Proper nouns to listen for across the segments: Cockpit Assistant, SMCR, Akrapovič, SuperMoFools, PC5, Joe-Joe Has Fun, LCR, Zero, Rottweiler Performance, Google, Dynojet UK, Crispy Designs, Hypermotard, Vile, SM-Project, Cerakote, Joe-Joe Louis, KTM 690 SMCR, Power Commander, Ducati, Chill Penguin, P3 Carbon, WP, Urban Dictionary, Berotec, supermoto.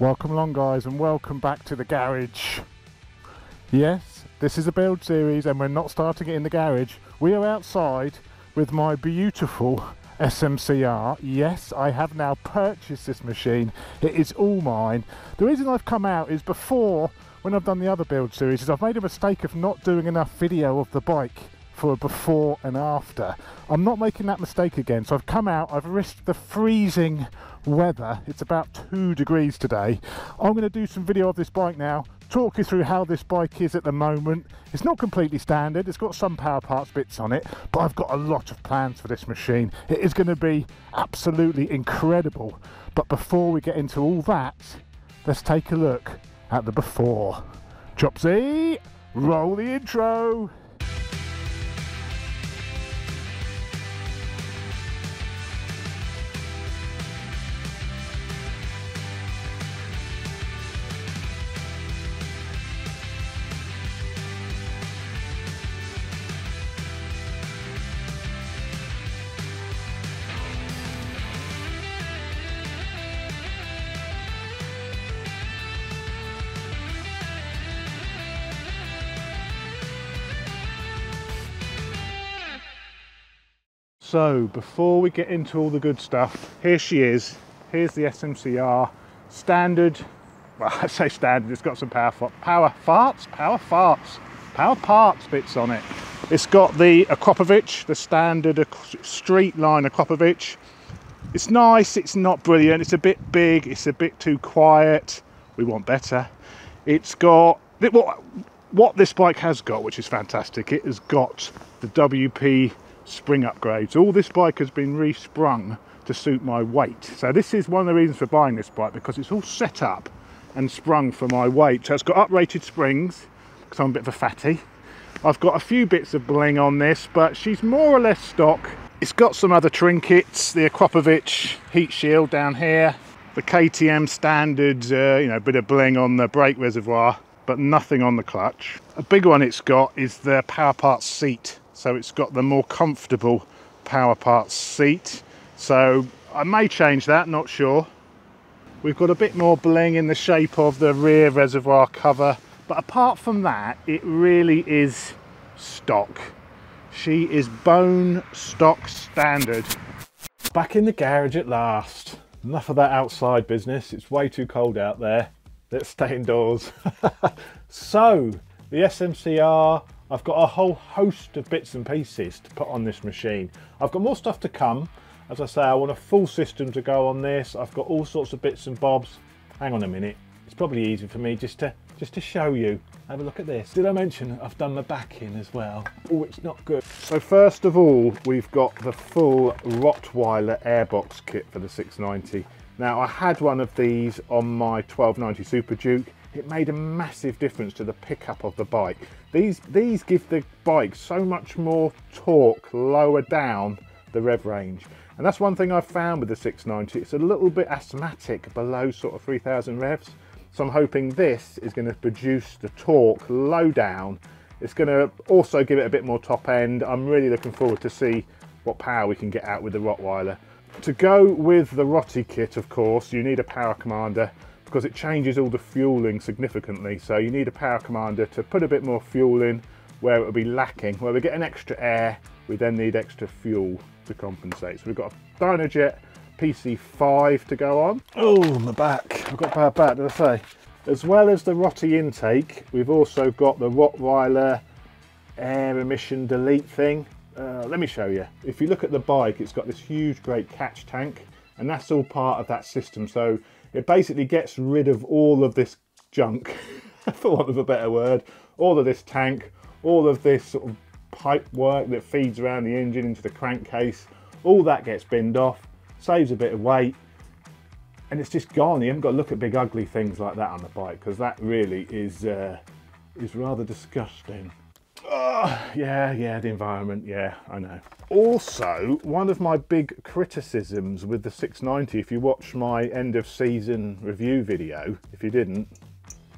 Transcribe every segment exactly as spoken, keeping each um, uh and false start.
Welcome along, guys, and welcome back to the garage. Yes, this is a build series and we're not starting it in the garage. We are outside with my beautiful S M C R. Yes, I have now purchased this machine. It is all mine. The reason I've come out is before, when I've done the other build series, is I've made a mistake of not doing enough video of the bike for a before and after. I'm not making that mistake again, so I've come out, I've risked the freezing weather. It's about two degrees today. I'm going to do some video of this bike now, talk you through how this bike is at the moment. It's not completely standard, it's got some power parts bits on it, but I've got a lot of plans for this machine. It is going to be absolutely incredible. But before we get into all that, let's take a look at the before. Chopsy, roll the intro. So before we get into all the good stuff, here she is. Here's the S M C R standard. Well, I say standard, it's got some power power farts, power farts, power parts bits on it. It's got the Akrapovič, the standard street line Akrapovič. It's nice, it's not brilliant, it's a bit big, it's a bit too quiet. We want better. It's got what what this bike has got, which is fantastic. It has got the W P spring upgrades. All this bike has been resprung to suit my weight, so this is one of the reasons for buying this bike, because it's all set up and sprung for my weight. So it's got uprated springs because I'm a bit of a fatty. I've got a few bits of bling on this, but she's more or less stock. It's got some other trinkets, the Akrapovič heat shield down here, the K T M standard, uh, you know, bit of bling on the brake reservoir, but nothing on the clutch. A big one it's got is the power parts seat. So it's got the more comfortable power parts seat. So I may change that, not sure. We've got a bit more bling in the shape of the rear reservoir cover. But apart from that, it really is stock. She is bone stock standard. Back in the garage at last. Enough of that outside business. It's way too cold out there. Let's stay indoors. So the S M C R, I've got a whole host of bits and pieces to put on this machine. I've got more stuff to come. As I say, I want a full system to go on this. I've got all sorts of bits and bobs. Hang on a minute. It's probably easy for me just to just to show you. Have a look at this. Did I mention I've done the back in as well? Oh, it's not good. So first of all, we've got the full Rottweiler airbox kit for the six ninety. Now, I had one of these on my twelve ninety Super Duke. It made a massive difference to the pickup of the bike. These these give the bike so much more torque lower down the rev range. And that's one thing I've found with the six ninety. It's a little bit asthmatic below sort of three thousand revs. So I'm hoping this is going to produce the torque low down. It's going to also give it a bit more top end. I'm really looking forward to see what power we can get out with the Rottweiler. To go with the Rotty kit, of course, you need a Power Commander, because it changes all the fueling significantly. So you need a Power Commander to put a bit more fuel in where it will be lacking. Where we get an extra air, we then need extra fuel to compensate. So we've got a Dynojet P C five to go on. Oh, my back. I've got bad back, did I say? As well as the Rotty intake, we've also got the Rottweiler air emission delete thing. Uh, let me show you. If you look at the bike, it's got this huge, great catch tank, and that's all part of that system. So it basically gets rid of all of this junk, for want of a better word, all of this tank, all of this sort of pipe work that feeds around the engine into the crankcase. All that gets binned off, saves a bit of weight, and it's just gone. You haven't got to look at big ugly things like that on the bike, because that really is uh, is rather disgusting. Oh, yeah, yeah, the environment, yeah, I know. Also, one of my big criticisms with the six ninety, if you watch my end of season review video, if you didn't,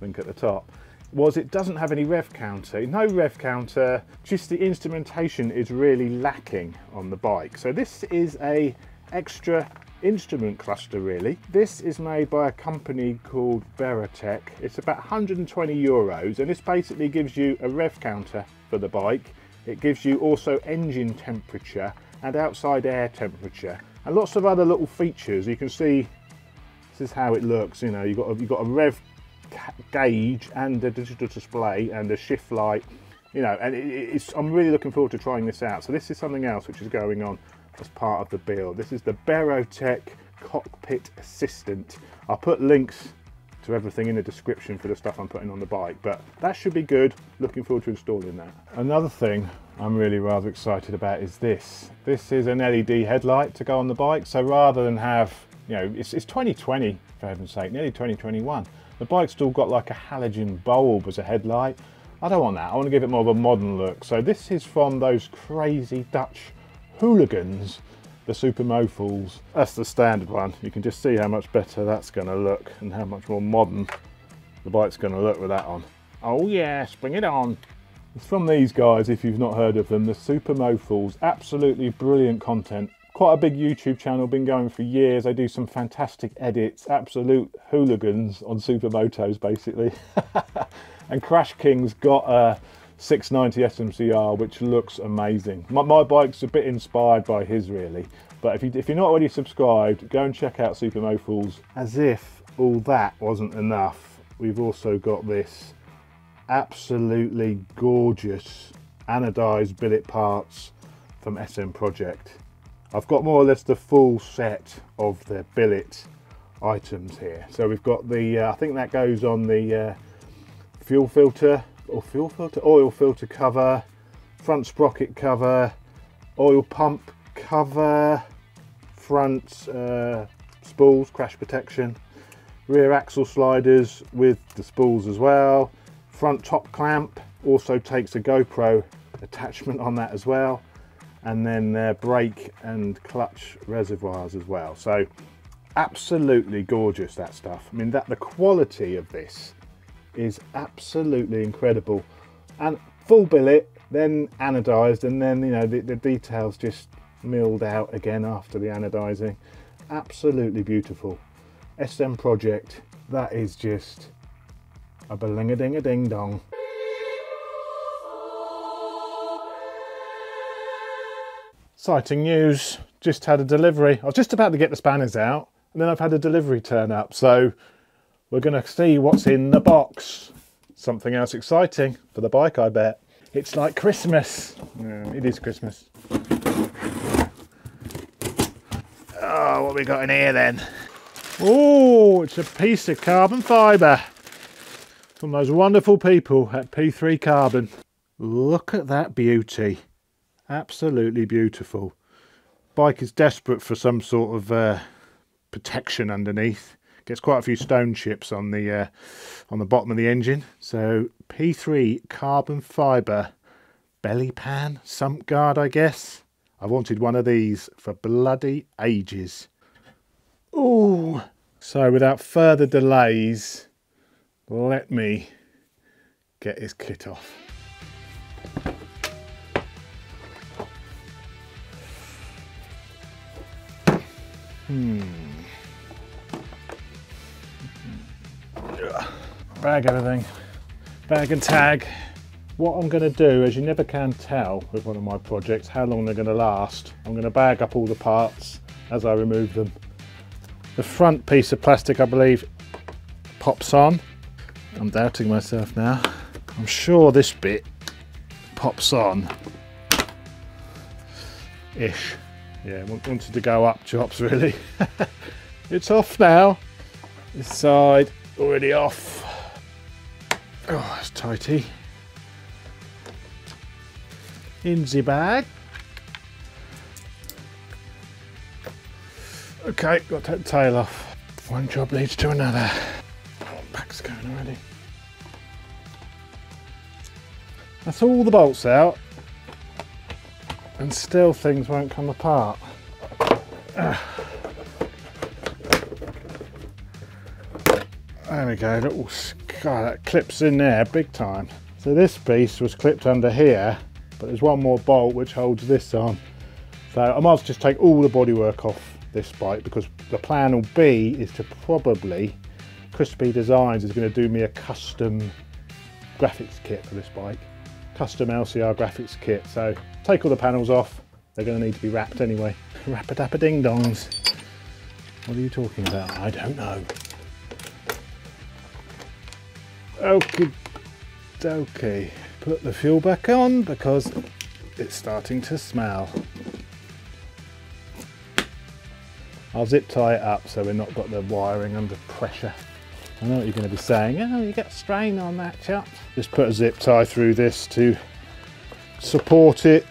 link at the top, was it doesn't have any rev counter. No rev counter, just the instrumentation is really lacking on the bike. So this is a extra instrument cluster really. This is made by a company called Berotec. It's about one hundred and twenty euros and this basically gives you a rev counter for the bike. It gives you also engine temperature and outside air temperature and lots of other little features. You can see this is how it looks, you know, you've got a, you've got a rev gauge and a digital display and a shift light, you know, and it, it's, I'm really looking forward to trying this out. So this is something else which is going on as part of the build. This is the Berotec Cockpit Assistant. I'll put links to everything in the description for the stuff I'm putting on the bike, but that should be good. Looking forward to installing that. Another thing I'm really rather excited about is this. This is an L E D headlight to go on the bike. So rather than have, you know, it's, it's twenty twenty, for heaven's sake, nearly twenty twenty-one. The bike's still got like a halogen bulb as a headlight. I don't want that. I want to give it more of a modern look. So this is from those crazy Dutch hooligans, the SuperMoFools. That's the standard one. You can just see how much better that's going to look and how much more modern the bike's going to look with that on. Oh yeah, spring it on. It's from these guys, if you've not heard of them, the SuperMoFools. Absolutely brilliant content. Quite a big YouTube channel, been going for years. They do some fantastic edits, absolute hooligans on supermotos basically. And Crash King's got a six ninety S M C R, which looks amazing. My, my bike's a bit inspired by his really, but if, you, if you're not already subscribed, go and check out SuperMoFools. As if all that wasn't enough, we've also got this absolutely gorgeous anodized billet parts from S M Project. I've got more or less the full set of the billet items here. So we've got the, uh, I think that goes on the uh, fuel filter, or fuel filter, oil filter cover, front sprocket cover, oil pump cover, front uh, spools, crash protection, rear axle sliders with the spools as well, front top clamp, also takes a GoPro attachment on that as well, and then their brake and clutch reservoirs as well. So absolutely gorgeous, that stuff. I mean, that the quality of this is absolutely incredible. And full billet, then anodized, and then, you know, the, the details just milled out again after the anodizing. Absolutely beautiful. S M Project, that is just a balinga-ding-a-ding-dong. Exciting news, just had a delivery. I was just about to get the spanners out and then I've had a delivery turn up. So we're gonna see what's in the box. Something else exciting for the bike, I bet. It's like Christmas. Yeah, it is Christmas. Oh, what we got in here then? Oh, it's a piece of carbon fiber from those wonderful people at P three Carbon. Look at that beauty. Absolutely beautiful. Bike is desperate for some sort of uh, protection underneath. Gets quite a few stone chips on the uh, on the bottom of the engine. So P three carbon fiber belly pan sump guard, I guess. I wanted one of these for bloody ages. Ooh. So without further delays, let me get his kit off. Hmm. Bag everything, bag and tag. What I'm going to do, as you never can tell with one of my projects how long they're going to last, I'm going to bag up all the parts as I remove them. The front piece of plastic, I believe, pops on. I'm doubting myself now. I'm sure this bit pops on. Ish. Yeah, wanted to go up chops really. It's off now. This side already off. Oh, that's tighty. Inzy bag. Okay, got to take the tail off. One job leads to another. Oh, back's going already. That's all the bolts out. And still things won't come apart. Ah. There we go, little, God, that clips in there big time. So this piece was clipped under here, but there's one more bolt which holds this on. So I might as well just take all the bodywork off this bike, because the plan will be is to probably, Crispy Designs is going to do me a custom graphics kit for this bike, custom L C R graphics kit. So take all the panels off, they're going to need to be wrapped anyway. Wrap-a-dappa-ding-dongs. What are you talking about? I don't know. Okie dokie. Put the fuel back on because it's starting to smell. I'll zip tie it up so we've not got the wiring under pressure. I know what you're going to be saying. Oh, you get strain on that, chap. Just put a zip tie through this to support it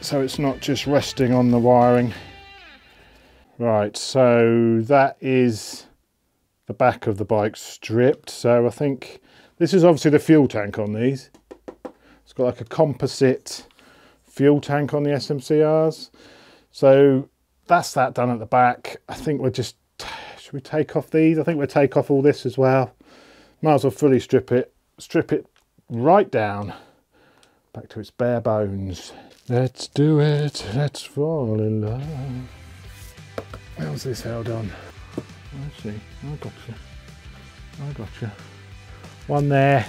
so it's not just resting on the wiring. Right, so that is the back of the bike stripped. So I think this is obviously the fuel tank on these. It's got like a composite fuel tank on the S M C Rs. So that's that done at the back. I think we're just, should we take off these? I think we'll take off all this as well. Might as well fully strip it, strip it right down back to its bare bones. Let's do it, let's fall in love. How's this held on? I see, I gotcha, I gotcha. One there,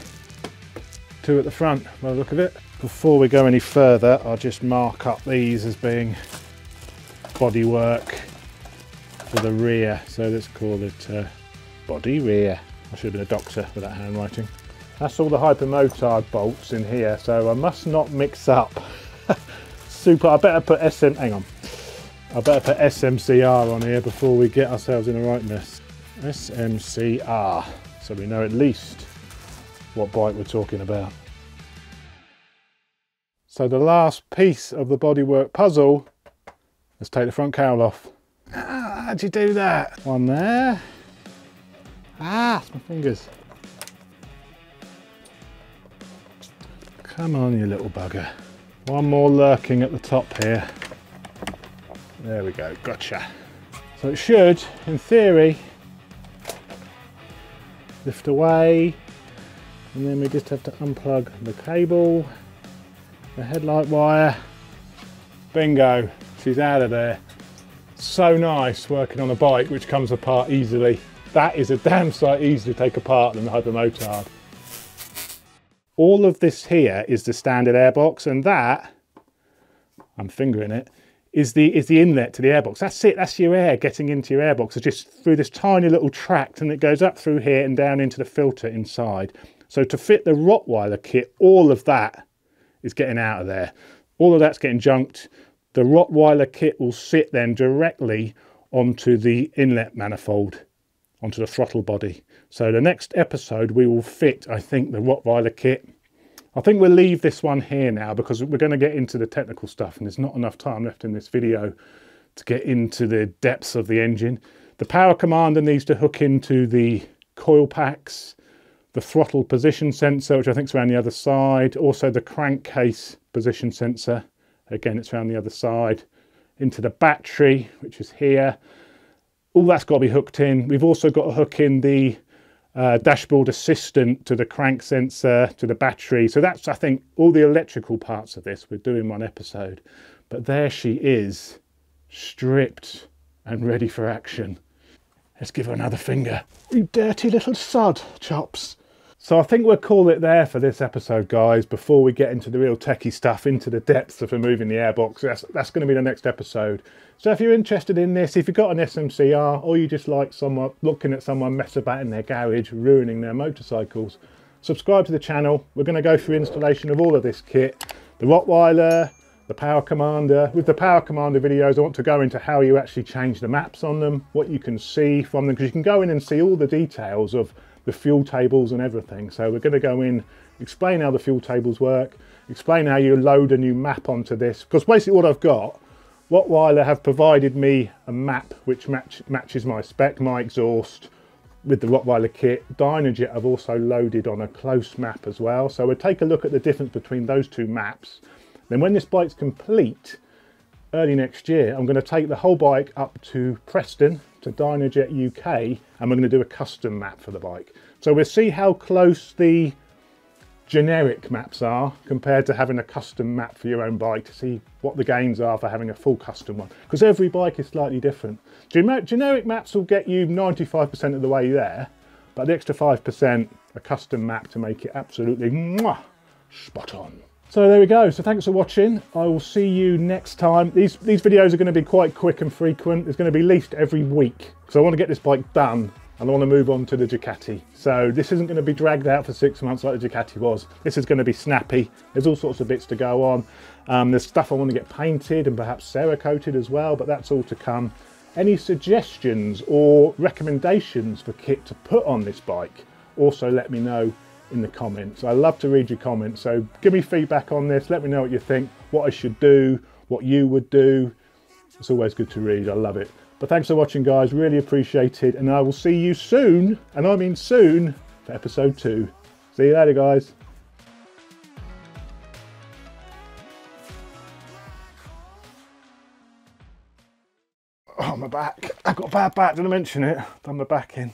two at the front by the look of it. Before we go any further, I'll just mark up these as being bodywork for the rear. So let's call it uh, body rear. I should have been a doctor with that handwriting. That's all the hypermotard bolts in here, so I must not mix up. Super, I better put S M, hang on. I better put S M C R on here before we get ourselves in the right mess. S M C R, so we know at least what bike we're talking about. So the last piece of the bodywork puzzle, let's take the front cowl off. Ah, how'd you do that? One there. Ah, it's my fingers. Come on, you little bugger. One more lurking at the top here. There we go, gotcha. So it should, in theory, lift away, and then we just have to unplug the cable, the headlight wire, bingo, she's out of there. So nice working on a bike which comes apart easily. That is a damn sight easier to take apart than the hypermotard. All of this here is the standard airbox, and that, I'm fingering it, is the is the inlet to the airbox. That's it, that's your air getting into your airbox. It's just through this tiny little tract, and it goes up through here and down into the filter inside. So to fit the Rottweiler kit, all of that is getting out of there. All of that's getting junked. The Rottweiler kit will sit then directly onto the inlet manifold, onto the throttle body. So the next episode we will fit, I think, the Rottweiler kit. I think we'll leave this one here now because we're going to get into the technical stuff and there's not enough time left in this video to get into the depths of the engine. The Power Commander needs to hook into the coil packs, the throttle position sensor, which I think is around the other side, also the crankcase position sensor, again it's around the other side, into the battery, which is here. All that's got to be hooked in. We've also got to hook in the Uh, dashboard assistant to the crank sensor, to the battery. So that's, I think, all the electrical parts of this we're doing one episode. But there she is, stripped and ready for action. Let's give her another finger. You dirty little sod, Chops. So I think we'll call it there for this episode, guys, before we get into the real techie stuff, into the depths of removing the airbox. That's, that's going to be the next episode. So if you're interested in this, if you've got an S M C R or you just like someone looking at someone mess about in their garage, ruining their motorcycles, subscribe to the channel. We're going to go through installation of all of this kit, the Rottweiler, the Power Commander. With the Power Commander videos, I want to go into how you actually change the maps on them, what you can see from them, because you can go in and see all the details of the fuel tables and everything. So we're going to go in, explain how the fuel tables work, explain how you load a new map onto this, because basically what I've got, Rottweiler have provided me a map which match, matches my spec, my exhaust with the Rottweiler kit. Dynojet I've also loaded on a close map as well. So we'll take a look at the difference between those two maps. Then when this bike's complete, early next year, I'm going to take the whole bike up to Preston, to Dynojet U K, and we're going to do a custom map for the bike. So we'll see how close the generic maps are compared to having a custom map for your own bike, to see what the gains are for having a full custom one, because every bike is slightly different. Generic maps will get you ninety-five percent of the way there, but the extra five percent, a custom map to make it absolutely mwah, spot on. So there we go. So thanks for watching. I will see you next time. These, these videos are going to be quite quick and frequent. There's going to be at least every week, because I want to get this bike done and I want to move on to the Ducati. So this isn't going to be dragged out for six months like the Ducati was. This is going to be snappy. There's all sorts of bits to go on. Um, there's stuff I want to get painted and perhaps Cerakoted as well, but that's all to come. Any suggestions or recommendations for kit to put on this bike? Also let me know in the comments. I love to read your comments, so give me feedback on this. Let me know what you think, what I should do, what you would do. It's always good to read. I love it. But thanks for watching, guys. Really appreciate it, and I will see you soon, and I mean soon, for episode two. See you later, guys. Oh, my back. I've got a bad back. Did I mention it? Done my back in.